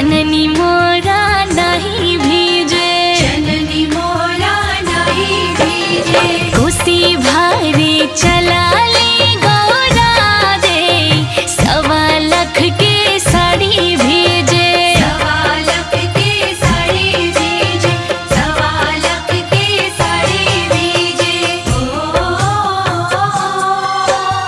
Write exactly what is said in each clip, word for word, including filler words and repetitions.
जननी मोरा नहीं भीजे, जननी मोरा नहीं भीजे। घुसी भारी चला ले गौरा दे, सवा लख के साड़ी भीजे, सवा लख के साड़ी भीजे, सवा लख के साड़ी भीजे। ओ, ओ, ओ, ओ, ओ, ओ, ओ।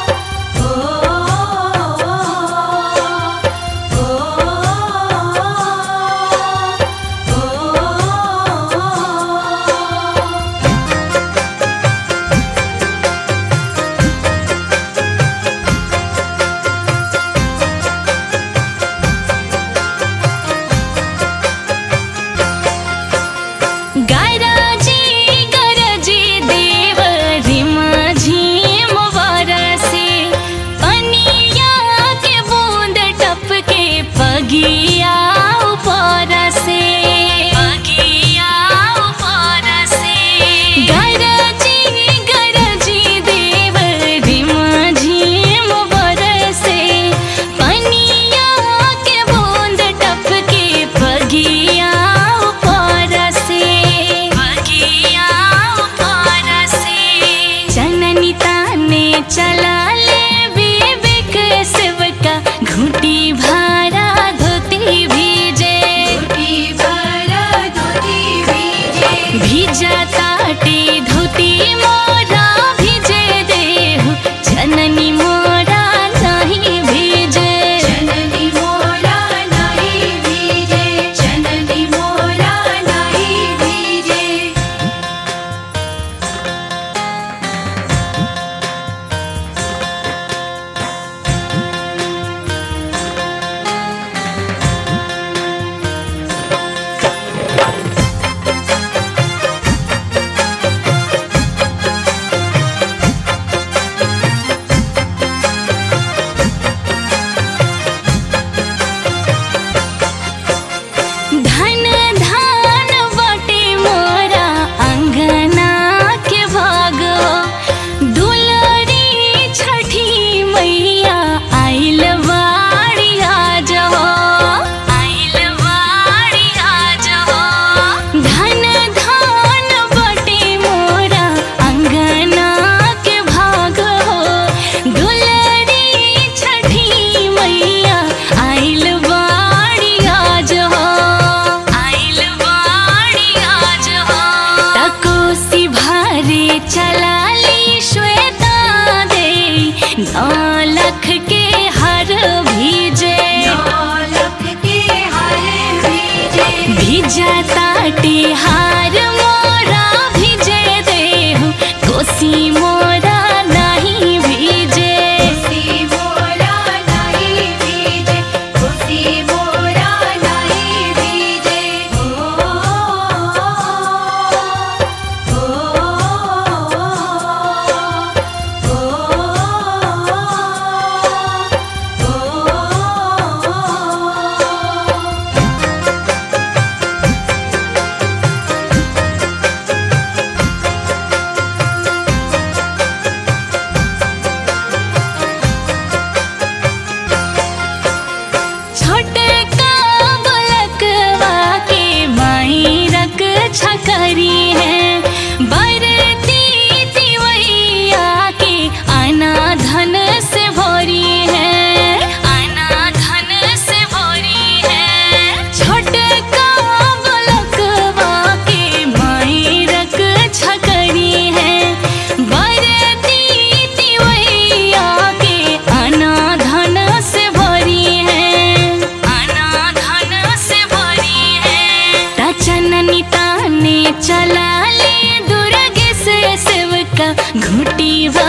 चला ले बेबे सेवका, घूटी भरा धोती भीजे, घूटी भरा धोती भीजे। भीजा ताटी धोती मोरा भीजे देहु, जननी मोरा नहीं भीजे, जननी मोरा नहीं भीजे, जननी मोरा नहीं भीजे। नौ लख के हर भीजे, नौ लख के हर भीजे। भीजा ताटी हार मोरा भीजे देहु, कोसी मोरा नहीं भीजे, कोसी मोरा नहीं भीजे, कोसी मोरा नहीं भीजे। ओ, ओ, ओ, ओ, ओ, ओ। चला ले दुर्गे से सेवका, घुटी